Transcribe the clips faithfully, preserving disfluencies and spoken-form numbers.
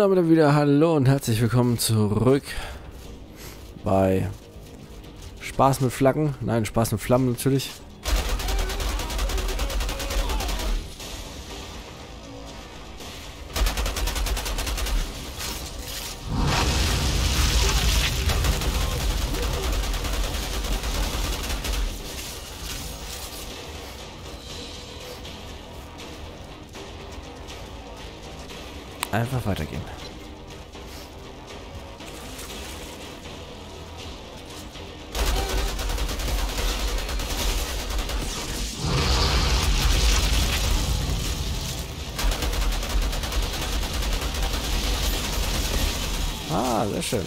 damit wieder hallo und herzlich willkommen zurück bei Spaß mit Flaggen. Nein, Spaß mit Flammen natürlich. Einfach weitergehen. Ah, sehr schön.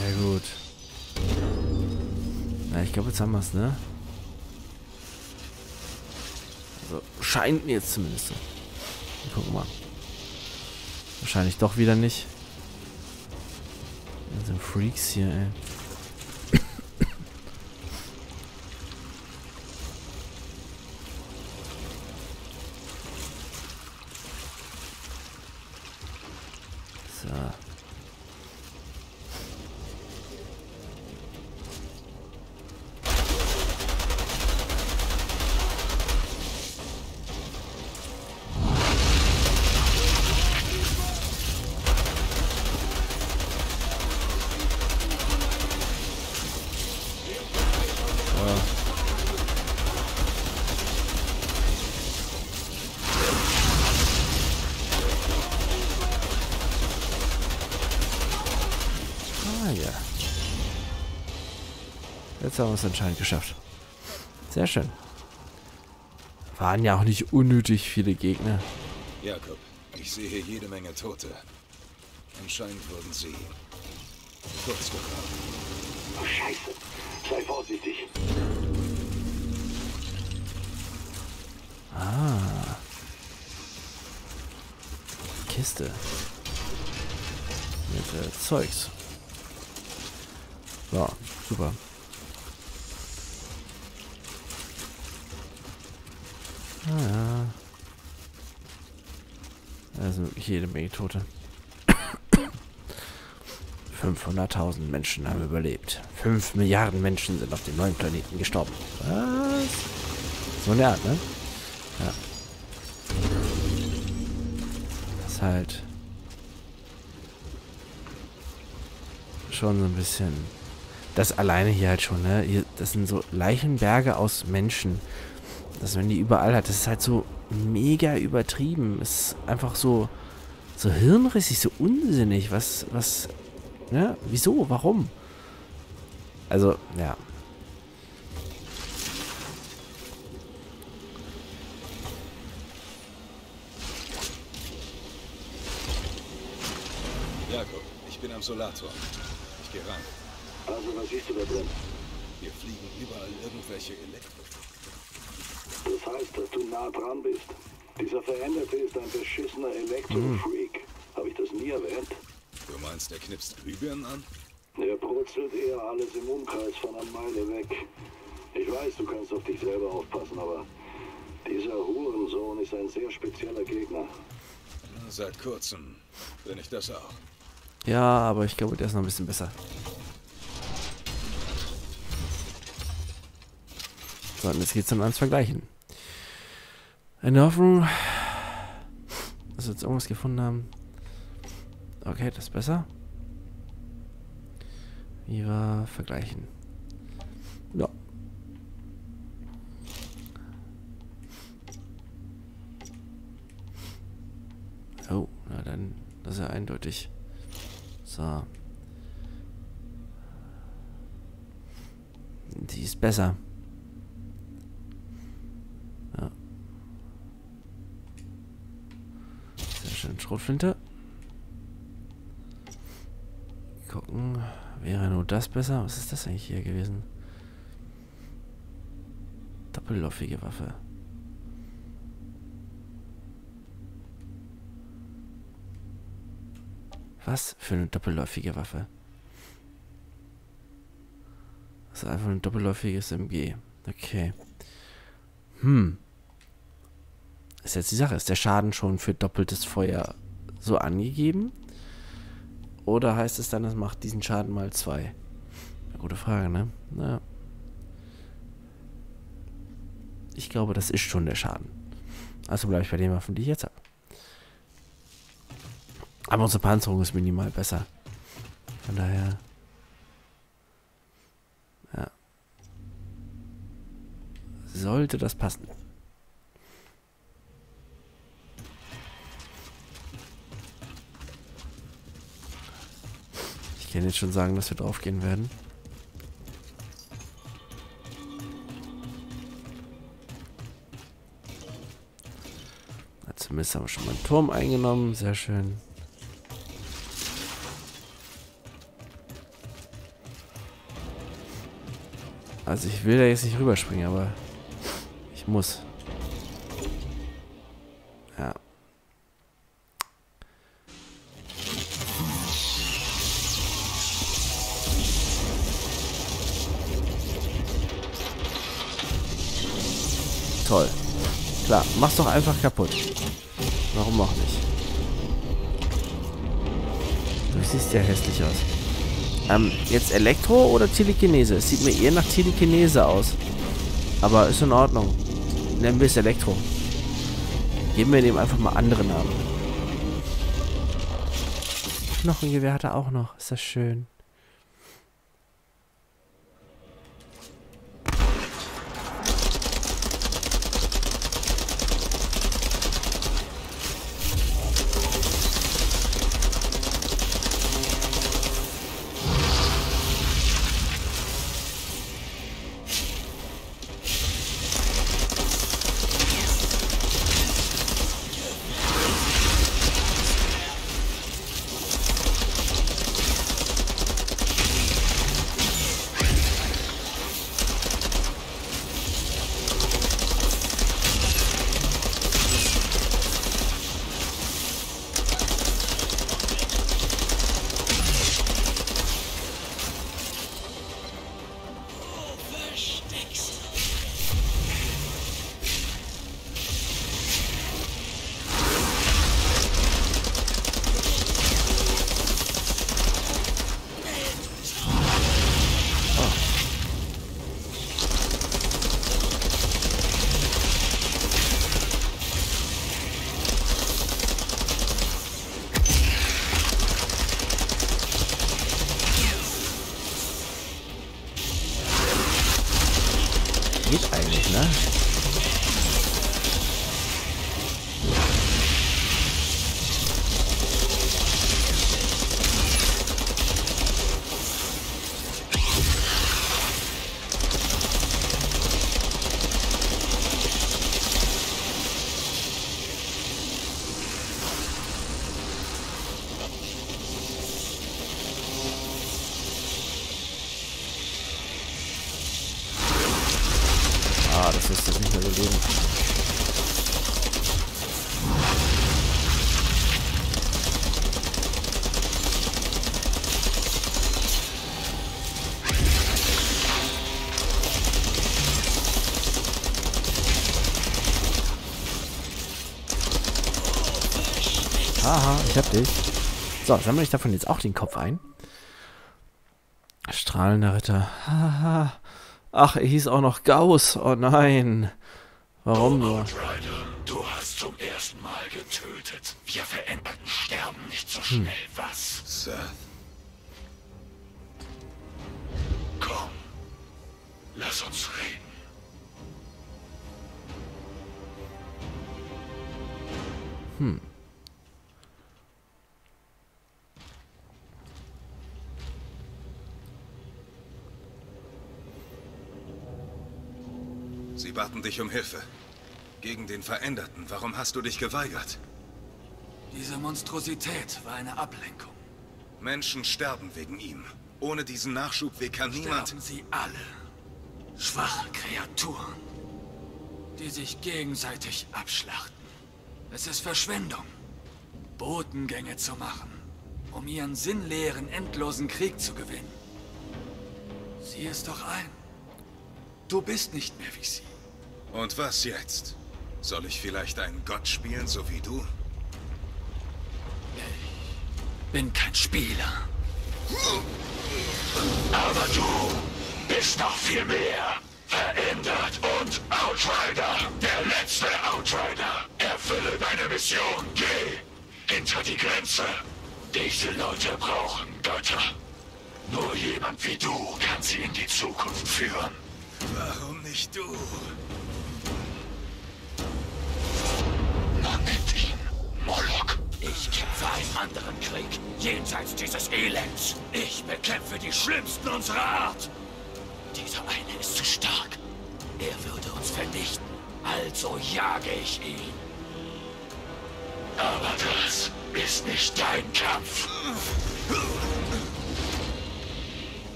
Sehr gut. Na, ich glaube, jetzt haben wir es, ne? Also, scheint mir jetzt zumindest so. Wir gucken mal. Wahrscheinlich doch wieder nicht. Das sind Freaks hier, ey. Jetzt haben wir es anscheinend geschafft. Sehr schön. Waren ja auch nicht unnötig viele Gegner. Jakob, ich sehe jede Menge Tote. Anscheinend wurden sie kurz begraben. Oh Scheiße, sei vorsichtig. Ah. Kiste. Mit äh, Zeugs. Ja, super. Ah ja. Also wirklich jede Menge Tote. fünfhunderttausend Menschen haben überlebt. fünf Milliarden Menschen sind auf dem neuen Planeten gestorben. Was? So eine Art, ne? Ja. Das ist halt schon so ein bisschen... Das alleine hier halt schon, ne? Hier, das sind so Leichenberge aus Menschen. Dass man die überall hat, das ist halt so mega übertrieben. Es ist einfach so, so hirnrissig, so unsinnig. Was, was, ne? Wieso? Warum? Also, ja. Jakob, ich bin am Solator. Ich gehe rein. Also, was siehst du da drin? Hier fliegen überall irgendwelche Elektro. Das heißt, dass du nah dran bist. Dieser Veränderte ist ein beschissener Elektro-Freak. Mm. Habe ich das nie erwähnt? Du meinst, der knipst Glühbirnen an? Er brutzelt eher alles im Umkreis von einer Meile weg. Ich weiß, du kannst auf dich selber aufpassen, aber dieser Hurensohn ist ein sehr spezieller Gegner. Seit kurzem bin ich das auch. Ja, aber ich glaube, der ist noch ein bisschen besser. So, und jetzt geht es dann ans Vergleichen. In der Hoffnung, dass wir jetzt irgendwas gefunden haben. Okay, das ist besser. Wie war vergleichen? Ja. Oh, na dann, das ist ja eindeutig. So. Die ist besser. Ja. Sehr schön. Schrotflinte. Gucken. Wäre nur das besser? Was ist das eigentlich hier gewesen? Doppelläufige Waffe. Was für eine doppelläufige Waffe? Das ist einfach ein doppelläufiges M G. Okay. Hm. Ist jetzt die Sache. Ist der Schaden schon für doppeltes Feuer so angegeben? Oder heißt es dann, es macht diesen Schaden mal zwei? Gute Frage, ne? Ja. Ich glaube, das ist schon der Schaden. Also bleibe ich bei den Waffen, die ich jetzt habe. Aber unsere Panzerung ist minimal besser. Von daher... Ja. Sollte das passen. Ich kann jetzt schon sagen, dass wir drauf gehen werden. Na, zumindest haben wir schon mal einen Turm eingenommen. Sehr schön. Also ich will da jetzt nicht rüberspringen, aber ich muss. Ja. Toll. Klar, mach's doch einfach kaputt. Warum auch nicht? Du siehst ja hässlich aus. Ähm, jetzt Elektro oder Telekinese? Es sieht mir eher nach Telekinese aus. Aber ist in Ordnung. Nennen wir es Elektro. Geben wir dem einfach mal andere Namen. Knochengewehr hat er auch noch. Ist das schön. Haha, ich hab dich. So, sammle ich davon jetzt auch den Kopf ein. Strahlender Ritter. Haha. Ach, er hieß auch noch Gauss. Oh nein. Warum nur? Outrider, du hast zum ersten Mal getötet. Wir Veränderten sterben nicht so schnell, hm. was? Seth. Komm. Lass uns reden. Hm. Sie baten dich um Hilfe. Gegen den Veränderten. Warum hast du dich geweigert? Diese Monstrosität war eine Ablenkung. Menschen sterben wegen ihm. Ohne diesen Nachschubweg kann niemand... Sterben sie alle. Schwache Kreaturen, die sich gegenseitig abschlachten. Es ist Verschwendung, Botengänge zu machen, um ihren sinnleeren, endlosen Krieg zu gewinnen. Sieh es doch ein. Du bist nicht mehr wie sie. Und was jetzt? Soll ich vielleicht einen Gott spielen, so wie du? Ich bin kein Spieler. Aber du bist noch viel mehr. Verändert und Outrider. Der letzte Outrider. Erfülle deine Mission. Geh hinter die Grenze. Diese Leute brauchen Götter. Nur jemand wie du kann sie in die Zukunft führen. Warum nicht du? Man nennt ihn Moloch. Ich kämpfe einen anderen Krieg, jenseits dieses Elends. Ich bekämpfe die Schlimmsten unserer Art. Dieser eine ist zu stark. Er würde uns vernichten, also jage ich ihn. Aber das ist nicht dein Kampf.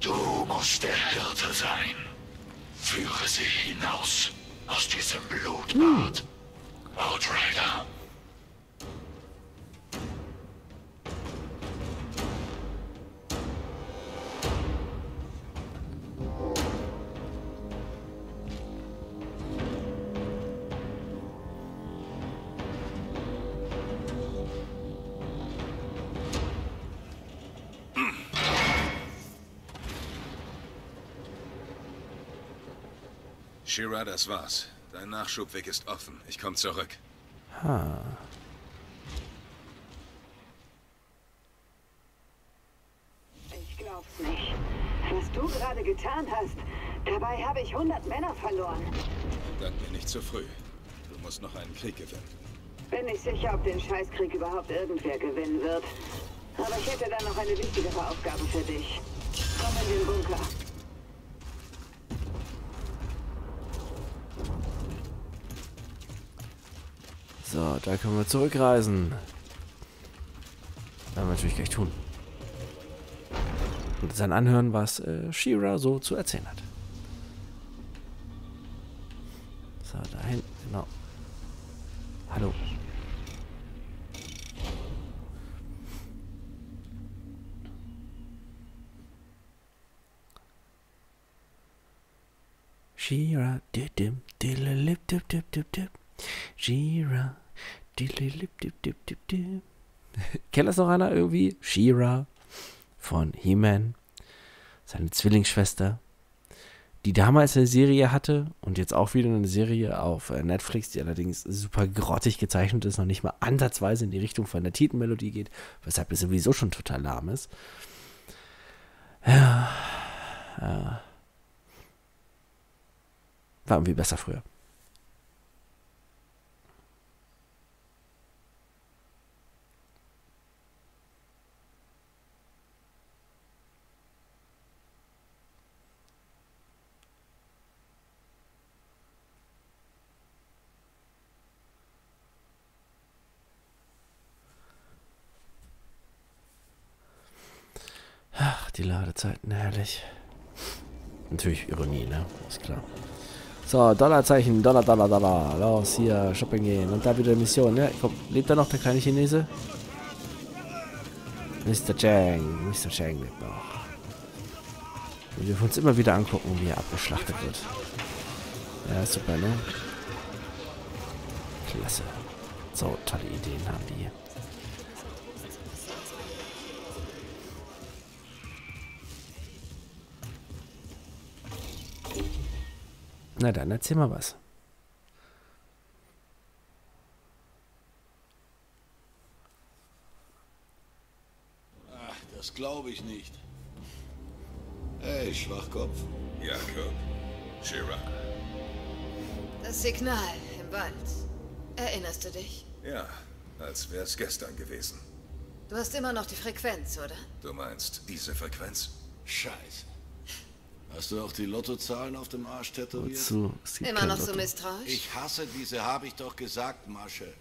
Du musst der Hirte sein. Führe sie hinaus aus diesem Blutbad. Outrider. Shira, das war's. Dein Nachschubweg ist offen. Ich komme zurück. Ha. Ich glaub's nicht. Was du gerade getan hast, dabei habe ich hundert Männer verloren. Sag mir nicht zu früh. Du musst noch einen Krieg gewinnen. Bin nicht sicher, ob den Scheißkrieg überhaupt irgendwer gewinnen wird. Aber ich hätte dann noch eine wichtigere Aufgabe für dich. Komm in den Bunker. So, da können wir zurückreisen. Das werden wir natürlich gleich tun. Und dann anhören, was äh, Shira so zu erzählen hat. So, da hinten, genau. Hallo. Shira, dip, dip, dip, dip, dip, dip, dip. Shira. Kennt das noch einer irgendwie? Shira von He-Man, seine Zwillingsschwester, die damals eine Serie hatte und jetzt auch wieder eine Serie auf Netflix, die allerdings super grottig gezeichnet ist, noch nicht mal ansatzweise in die Richtung von der Titelmelodie geht, weshalb das sowieso schon total lahm ist. Ja, ja. War irgendwie besser früher. Die Ladezeiten, herrlich. Natürlich Ironie, ne? Ist klar. So, Dollarzeichen, Dollar, Dollar, Dollar. Los, hier, shoppen gehen. Und da wieder Mission, ne? Komm, lebt da noch der kleine Chinese? Mister Cheng, Mister Cheng lebt noch. Wir dürfen uns immer wieder angucken, wie er abgeschlachtet wird. Ja, super, ne? Klasse. So, tolle Ideen haben die hier. Na dann, erzähl mal was. Ach, das glaube ich nicht. Hey, Schwachkopf. Jakob. Shira. Das Signal im Wald. Erinnerst du dich? Ja, als wäre es gestern gewesen. Du hast immer noch die Frequenz, oder? Du meinst diese Frequenz? Scheiße. Hast du auch die Lottozahlen auf dem Arsch tätowiert? Wozu? Immer noch so misstrauisch? Ich hasse diese, habe ich doch gesagt, Masche.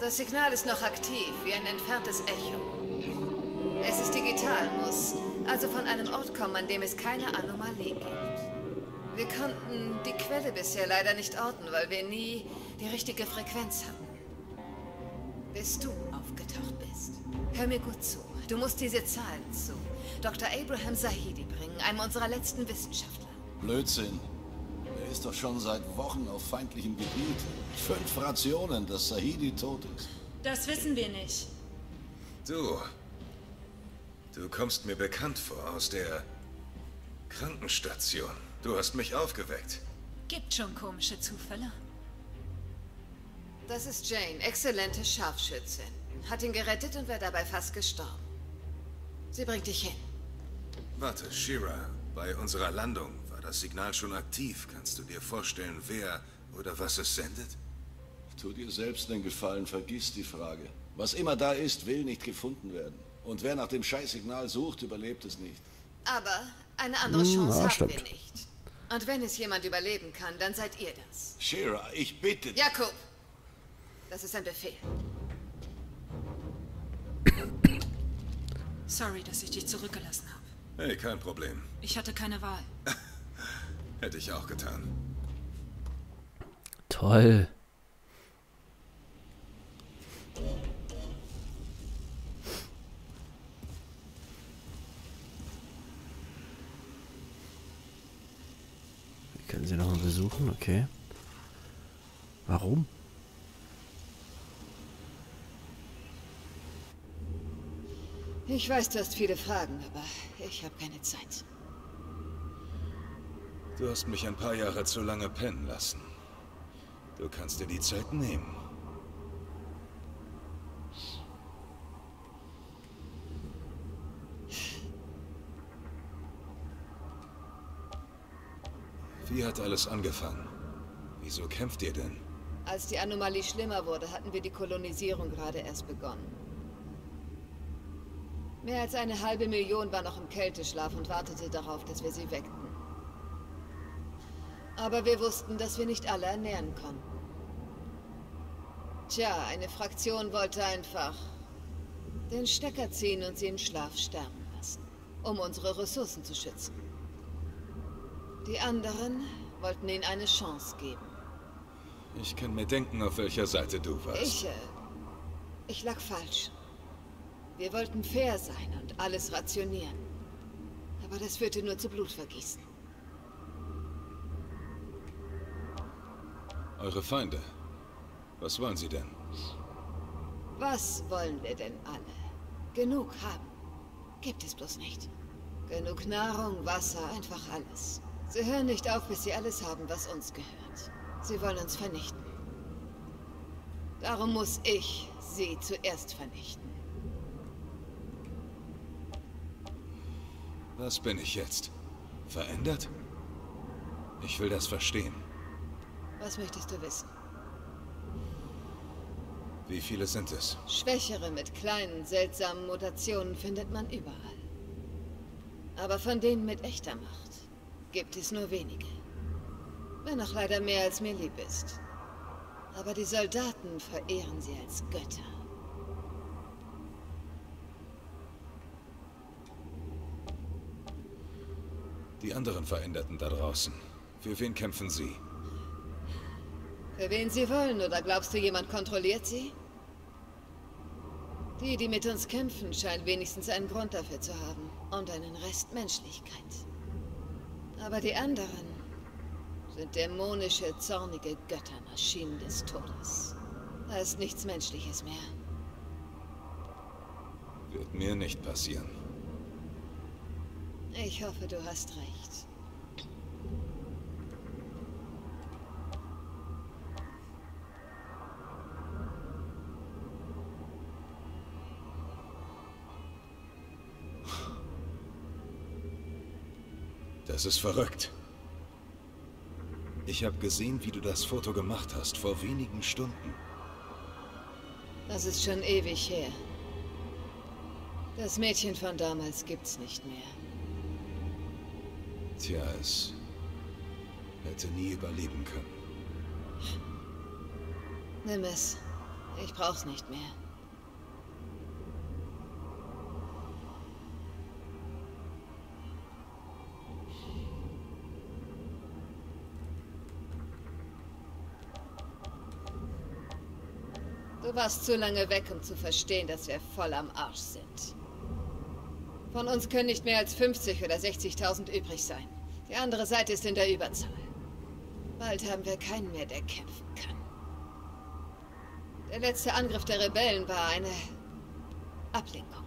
Das Signal ist noch aktiv, wie ein entferntes Echo. Es ist digital, muss also von einem Ort kommen, an dem es keine Anomalie gibt. Wir konnten die Quelle bisher leider nicht orten, weil wir nie die richtige Frequenz hatten. Bis du aufgetaucht bist. Hör mir gut zu. Du musst diese Zahlen zu Doktor Abraham Sahidi bringen, einem unserer letzten Wissenschaftler. Blödsinn. Er ist doch schon seit Wochen auf feindlichem Gebiet. Fünf Rationen, dass Sahidi tot ist. Das wissen wir nicht. Du. Du kommst mir bekannt vor aus der Krankenstation. Du hast mich aufgeweckt. Gibt schon komische Zufälle. Das ist Jane, exzellente Scharfschützin. Hat ihn gerettet und wäre dabei fast gestorben. Sie bringt dich hin. Warte, Shira, bei unserer Landung war das Signal schon aktiv. Kannst du dir vorstellen, wer oder was es sendet? Tu dir selbst den Gefallen, vergiss die Frage. Was immer da ist, will nicht gefunden werden. Und wer nach dem Scheißsignal sucht, überlebt es nicht. Aber eine andere Chance hm, ah, haben wir nicht. Und wenn es jemand überleben kann, dann seid ihr das. Shira, ich bitte dich. Jakob, das ist ein Befehl. Sorry, dass ich dich zurückgelassen habe. Hey, kein Problem. Ich hatte keine Wahl. Hätte ich auch getan. Toll. Wir können sie nochmal besuchen, okay. Warum? Ich weiß, du hast viele Fragen, aber ich habe keine Zeit. Du hast mich ein paar Jahre zu lange pennen lassen. Du kannst dir die Zeit nehmen. Wie hat alles angefangen? Wieso kämpft ihr denn? Als die Anomalie schlimmer wurde, hatten wir die Kolonisierung gerade erst begonnen. Mehr als eine halbe Million war noch im Kälteschlaf und wartete darauf, dass wir sie weckten. Aber wir wussten, dass wir nicht alle ernähren konnten. Tja, eine Fraktion wollte einfach den Stecker ziehen und sie im Schlaf sterben lassen, um unsere Ressourcen zu schützen. Die anderen wollten ihnen eine Chance geben. Ich kann mir denken, auf welcher Seite du warst. Ich, äh, ich lag falsch. Wir wollten fair sein und alles rationieren. Aber das führte nur zu Blutvergießen. Eure Feinde. Was wollen sie denn? Was wollen wir denn alle? Genug haben. Gibt es bloß nicht. Genug Nahrung, Wasser, einfach alles. Sie hören nicht auf, bis sie alles haben, was uns gehört. Sie wollen uns vernichten. Darum muss ich sie zuerst vernichten. Was bin ich jetzt? Verändert? Ich will das verstehen. Was möchtest du wissen? Wie viele sind es? Schwächere mit kleinen, seltsamen Mutationen findet man überall. Aber von denen mit echter Macht gibt es nur wenige. Wenn auch leider mehr als mir lieb ist. Aber die Soldaten verehren sie als Götter. Die anderen Veränderten da draußen. Für wen kämpfen sie? Für wen sie wollen, oder glaubst du, jemand kontrolliert sie? Die, die mit uns kämpfen, scheinen wenigstens einen Grund dafür zu haben. Und einen Rest Menschlichkeit. Aber die anderen sind dämonische, zornige Göttermaschinen des Todes. Da ist nichts Menschliches mehr. Wird mir nicht passieren. Ich hoffe, du hast recht. Das ist verrückt. Ich habe gesehen, wie du das Foto gemacht hast, vor wenigen Stunden. Das ist schon ewig her. Das Mädchen von damals gibt's nicht mehr. Katja es hätte nie überleben können. Nimm es. Ich brauch's nicht mehr. Du warst zu lange weg, um zu verstehen, dass wir voll am Arsch sind. Von uns können nicht mehr als fünfzig oder sechzigtausend übrig sein. Die andere Seite ist in der Überzahl. Bald haben wir keinen mehr, der kämpfen kann. Der letzte Angriff der Rebellen war eine Ablenkung.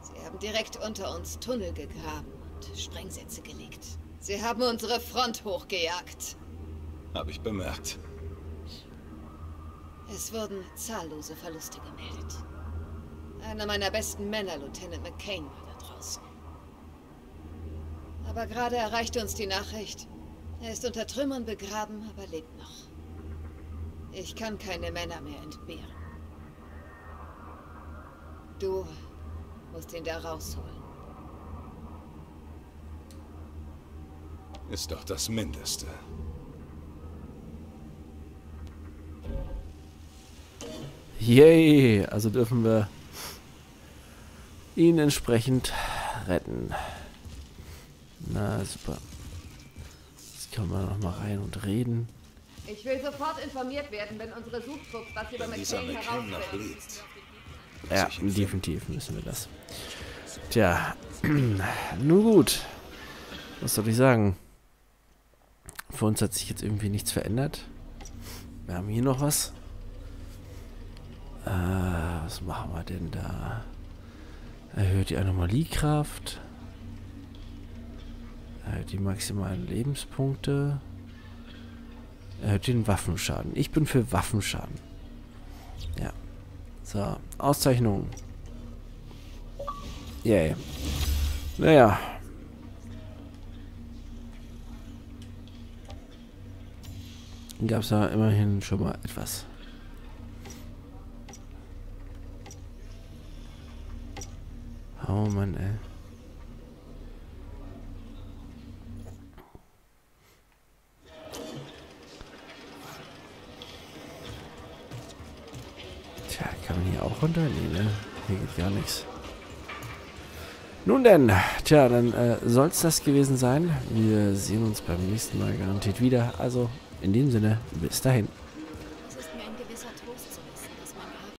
Sie haben direkt unter uns Tunnel gegraben und Sprengsätze gelegt. Sie haben unsere Front hochgejagt. Hab ich bemerkt. Es wurden zahllose Verluste gemeldet. Einer meiner besten Männer, Lieutenant McCain, war da draußen. Aber gerade erreichte uns die Nachricht. Er ist unter Trümmern begraben, aber lebt noch. Ich kann keine Männer mehr entbehren. Du musst ihn da rausholen. Ist doch das Mindeste. Yay, also dürfen wir ihn entsprechend retten. Na, super. Jetzt können wir noch mal rein und reden. Ich will sofort informiert werden, wenn unsere Suchtrupps was über McCain herausfinden. Ja, definitiv müssen wir das. Tja, nun gut. Was soll ich sagen? Für uns hat sich jetzt irgendwie nichts verändert. Wir haben hier noch was. Äh, was machen wir denn da? Erhöht die Anomaliekraft. Erhöht die maximalen Lebenspunkte. Erhöht den Waffenschaden. Ich bin für Waffenschaden. Ja. So, Auszeichnung. Yay. Naja. Gab es da immerhin schon mal etwas. Oh Mann, ey. Tja, kann man hier auch runter? Nee, ne? Hier geht gar nichts. Nun denn, tja, dann äh, soll es das gewesen sein. Wir sehen uns beim nächsten Mal garantiert wieder. Also, in dem Sinne, bis dahin.